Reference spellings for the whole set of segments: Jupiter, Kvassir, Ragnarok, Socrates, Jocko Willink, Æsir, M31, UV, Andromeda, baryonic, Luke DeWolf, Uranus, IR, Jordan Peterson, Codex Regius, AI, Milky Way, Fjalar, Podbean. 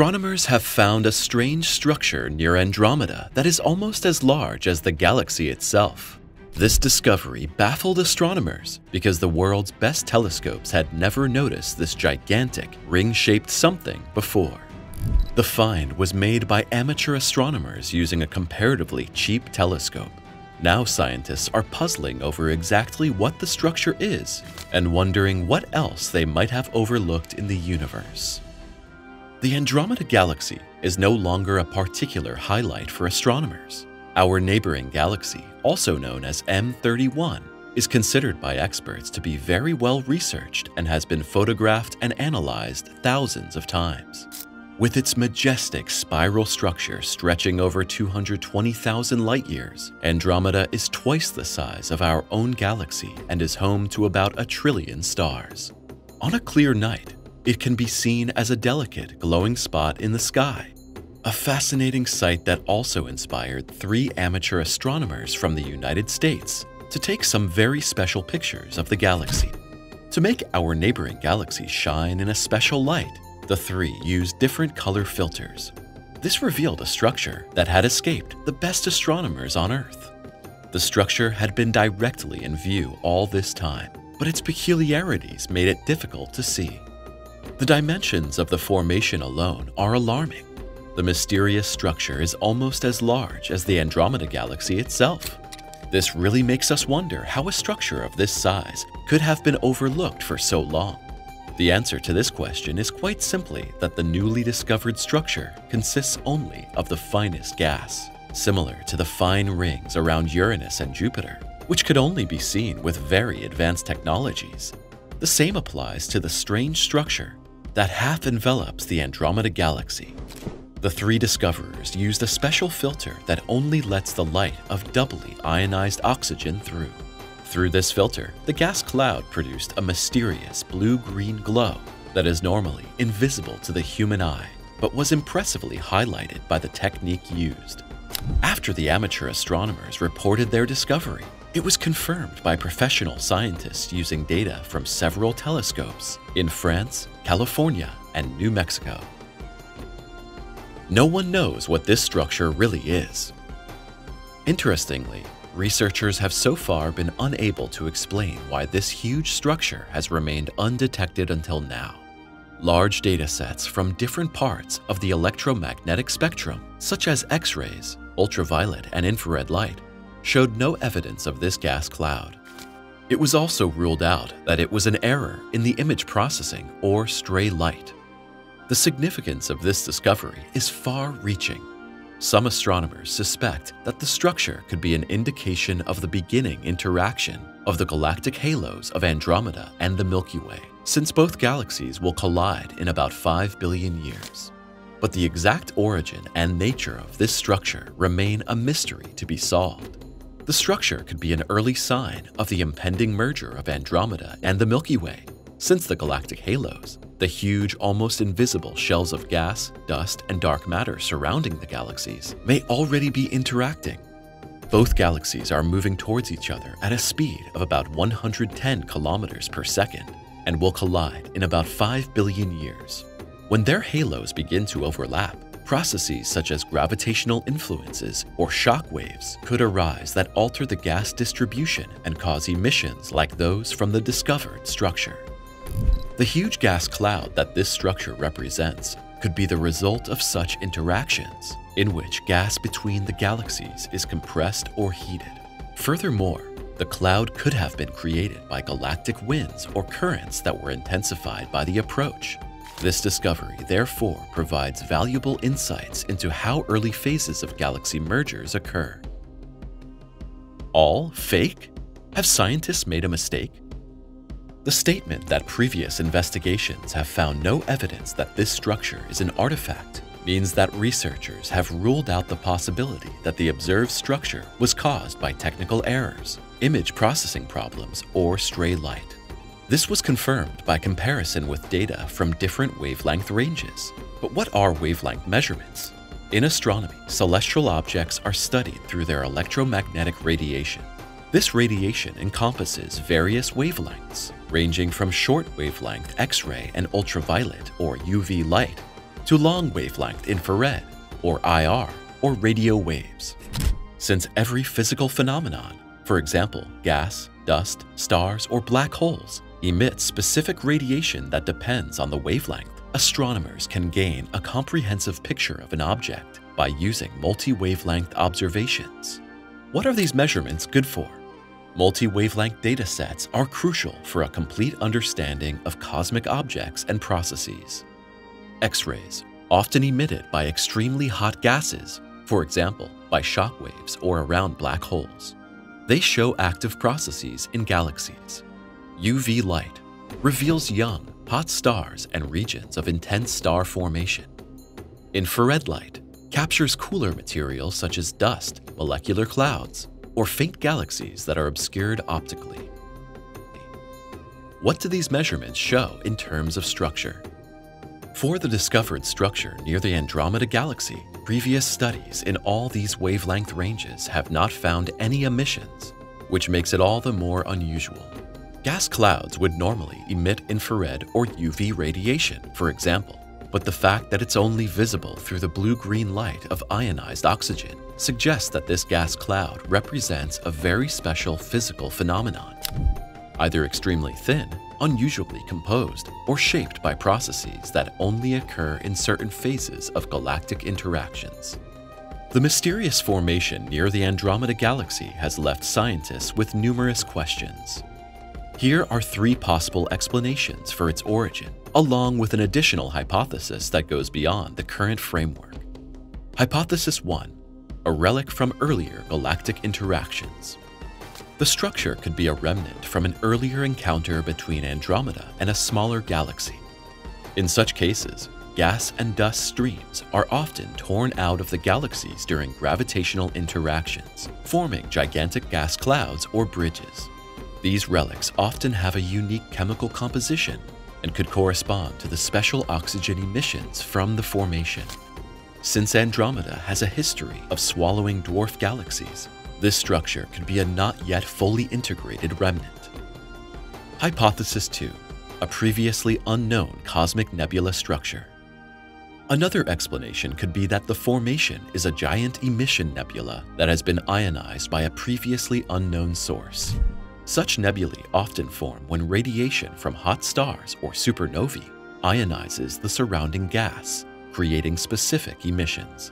Astronomers have found a strange structure near Andromeda that is almost as large as the galaxy itself. This discovery baffled astronomers because the world's best telescopes had never noticed this gigantic, ring-shaped something before. The find was made by amateur astronomers using a comparatively cheap telescope. Now scientists are puzzling over exactly what the structure is and wondering what else they might have overlooked in the universe. The Andromeda Galaxy is no longer a particular highlight for astronomers. Our neighboring galaxy, also known as M31, is considered by experts to be very well researched and has been photographed and analyzed thousands of times. With its majestic spiral structure stretching over 220,000 light-years, Andromeda is twice the size of our own galaxy and is home to about 1 trillion stars. On a clear night, it can be seen as a delicate, glowing spot in the sky, a fascinating sight that also inspired 3 amateur astronomers from the United States to take some very special pictures of the galaxy. To make our neighboring galaxy shine in a special light, the 3 used different color filters. This revealed a structure that had escaped the best astronomers on Earth. The structure had been directly in view all this time, but its peculiarities made it difficult to see. The dimensions of the formation alone are alarming. The mysterious structure is almost as large as the Andromeda Galaxy itself. This really makes us wonder how a structure of this size could have been overlooked for so long. The answer to this question is quite simply that the newly discovered structure consists only of the finest gas, similar to the fine rings around Uranus and Jupiter, which could only be seen with very advanced technologies. The same applies to the strange structure that half envelops the Andromeda Galaxy. The 3 discoverers used a special filter that only lets the light of doubly ionized oxygen through. Through this filter, the gas cloud produced a mysterious blue-green glow that is normally invisible to the human eye, but was impressively highlighted by the technique used. After the amateur astronomers reported their discovery, it was confirmed by professional scientists using data from several telescopes in France, California, and New Mexico. No one knows what this structure really is. Interestingly, researchers have so far been unable to explain why this huge structure has remained undetected until now. Large datasets from different parts of the electromagnetic spectrum, such as X-rays, ultraviolet, and infrared light, showed no evidence of this gas cloud. It was also ruled out that it was an error in the image processing or stray light. The significance of this discovery is far-reaching. Some astronomers suspect that the structure could be an indication of the beginning interaction of the galactic halos of Andromeda and the Milky Way, since both galaxies will collide in about 5 billion years. But the exact origin and nature of this structure remain a mystery to be solved. The structure could be an early sign of the impending merger of Andromeda and the Milky Way, since the galactic halos, the huge, almost invisible shells of gas, dust, and dark matter surrounding the galaxies, may already be interacting. Both galaxies are moving towards each other at a speed of about 110 kilometers per second and will collide in about 5 billion years. When their halos begin to overlap, processes such as gravitational influences or shock waves could arise that alter the gas distribution and cause emissions like those from the discovered structure. The huge gas cloud that this structure represents could be the result of such interactions, in which gas between the galaxies is compressed or heated. Furthermore, the cloud could have been created by galactic winds or currents that were intensified by the approach. This discovery, therefore, provides valuable insights into how early phases of galaxy mergers occur. All fake? Have scientists made a mistake? The statement that previous investigations have found no evidence that this structure is an artifact means that researchers have ruled out the possibility that the observed structure was caused by technical errors, image processing problems, or stray light. This was confirmed by comparison with data from different wavelength ranges. But what are wavelength measurements? In astronomy, celestial objects are studied through their electromagnetic radiation. This radiation encompasses various wavelengths, ranging from short wavelength X-ray and ultraviolet or UV light to long wavelength infrared, or IR, or radio waves. Since every physical phenomenon, for example, gas, dust, stars, or black holes, emits specific radiation that depends on the wavelength, astronomers can gain a comprehensive picture of an object by using multi-wavelength observations. What are these measurements good for? Multi-wavelength datasets are crucial for a complete understanding of cosmic objects and processes. X-rays, often emitted by extremely hot gases, for example, by shock waves or around black holes. They show active processes in galaxies. UV light reveals young, hot stars and regions of intense star formation. Infrared light captures cooler material such as dust, molecular clouds, or faint galaxies that are obscured optically. What do these measurements show in terms of structure? For the discovered structure near the Andromeda galaxy, previous studies in all these wavelength ranges have not found any emissions, which makes it all the more unusual. Gas clouds would normally emit infrared or UV radiation, for example, but the fact that it's only visible through the blue-green light of ionized oxygen suggests that this gas cloud represents a very special physical phenomenon, either extremely thin, unusually composed, or shaped by processes that only occur in certain phases of galactic interactions. The mysterious formation near the Andromeda galaxy has left scientists with numerous questions. Here are three possible explanations for its origin, along with an additional hypothesis that goes beyond the current framework. Hypothesis 1: a relic from earlier galactic interactions. The structure could be a remnant from an earlier encounter between Andromeda and a smaller galaxy. In such cases, gas and dust streams are often torn out of the galaxies during gravitational interactions, forming gigantic gas clouds or bridges. These relics often have a unique chemical composition and could correspond to the special oxygen emissions from the formation. Since Andromeda has a history of swallowing dwarf galaxies, this structure could be a not yet fully integrated remnant. Hypothesis 2: a previously unknown cosmic nebula structure. Another explanation could be that the formation is a giant emission nebula that has been ionized by a previously unknown source. Such nebulae often form when radiation from hot stars or supernovae ionizes the surrounding gas, creating specific emissions.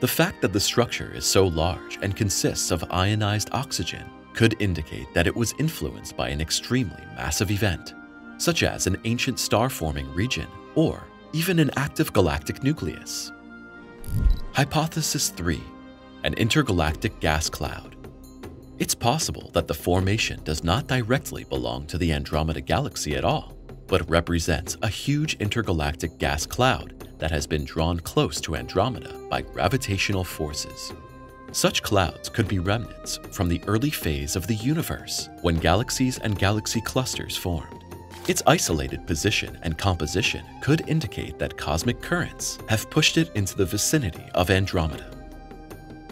The fact that the structure is so large and consists of ionized oxygen could indicate that it was influenced by an extremely massive event, such as an ancient star-forming region or even an active galactic nucleus. Hypothesis 3: an intergalactic gas cloud. It's possible that the formation does not directly belong to the Andromeda galaxy at all, but represents a huge intergalactic gas cloud that has been drawn close to Andromeda by gravitational forces. Such clouds could be remnants from the early phase of the universe, when galaxies and galaxy clusters formed. Its isolated position and composition could indicate that cosmic currents have pushed it into the vicinity of Andromeda.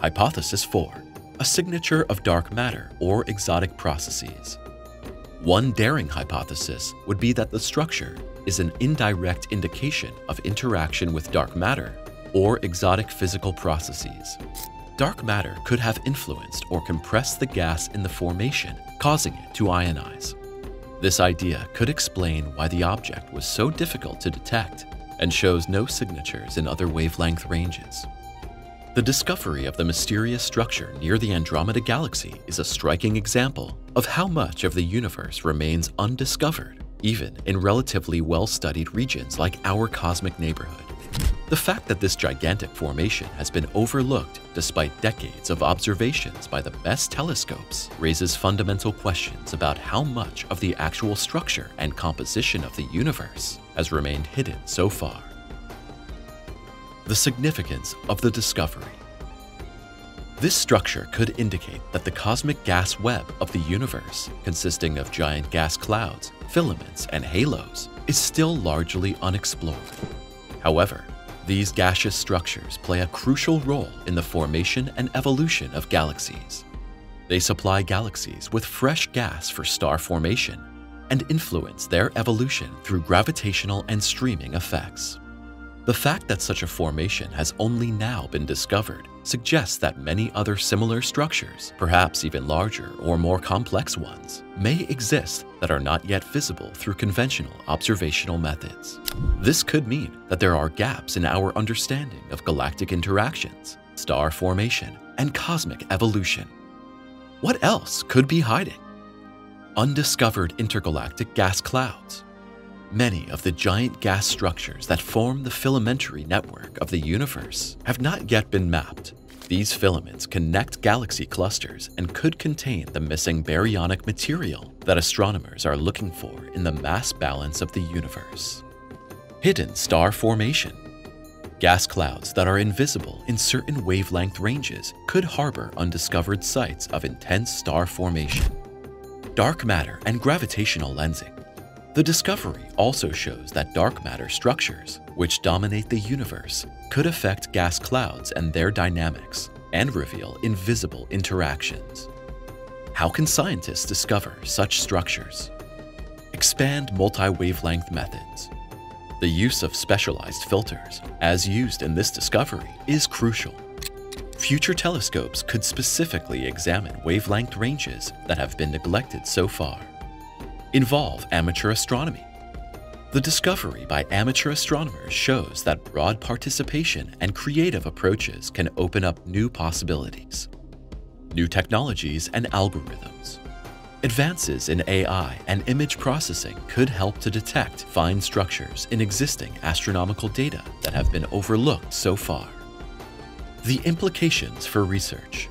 Hypothesis 4: a signature of dark matter or exotic processes. One daring hypothesis would be that the structure is an indirect indication of interaction with dark matter or exotic physical processes. Dark matter could have influenced or compressed the gas in the formation, causing it to ionize. This idea could explain why the object was so difficult to detect and shows no signatures in other wavelength ranges. The discovery of the mysterious structure near the Andromeda galaxy is a striking example of how much of the universe remains undiscovered, even in relatively well-studied regions like our cosmic neighborhood. The fact that this gigantic formation has been overlooked despite decades of observations by the best telescopes raises fundamental questions about how much of the actual structure and composition of the universe has remained hidden so far. The significance of the discovery. This structure could indicate that the cosmic gas web of the universe, consisting of giant gas clouds, filaments, and halos, is still largely unexplored. However, these gaseous structures play a crucial role in the formation and evolution of galaxies. They supply galaxies with fresh gas for star formation and influence their evolution through gravitational and streaming effects. The fact that such a formation has only now been discovered suggests that many other similar structures, perhaps even larger or more complex ones, may exist that are not yet visible through conventional observational methods. This could mean that there are gaps in our understanding of galactic interactions, star formation, and cosmic evolution. What else could be hiding? Undiscovered intergalactic gas clouds. Many of the giant gas structures that form the filamentary network of the universe have not yet been mapped. These filaments connect galaxy clusters and could contain the missing baryonic material that astronomers are looking for in the mass balance of the universe. Hidden star formation. Gas clouds that are invisible in certain wavelength ranges could harbor undiscovered sites of intense star formation. Dark matter and gravitational lensing. The discovery also shows that dark matter structures, which dominate the universe, could affect gas clouds and their dynamics, and reveal invisible interactions. How can scientists discover such structures? Expand multi-wavelength methods. The use of specialized filters, as used in this discovery, is crucial. Future telescopes could specifically examine wavelength ranges that have been neglected so far. Involve amateur astronomy. The discovery by amateur astronomers shows that broad participation and creative approaches can open up new possibilities. New technologies and algorithms. Advances in AI and image processing could help to detect fine structures in existing astronomical data that have been overlooked so far. The implications for research.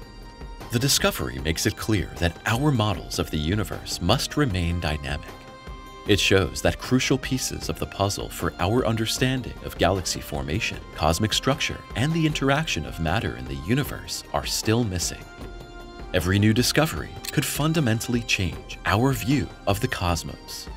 The discovery makes it clear that our models of the universe must remain dynamic. It shows that crucial pieces of the puzzle for our understanding of galaxy formation, cosmic structure, and the interaction of matter in the universe are still missing. Every new discovery could fundamentally change our view of the cosmos.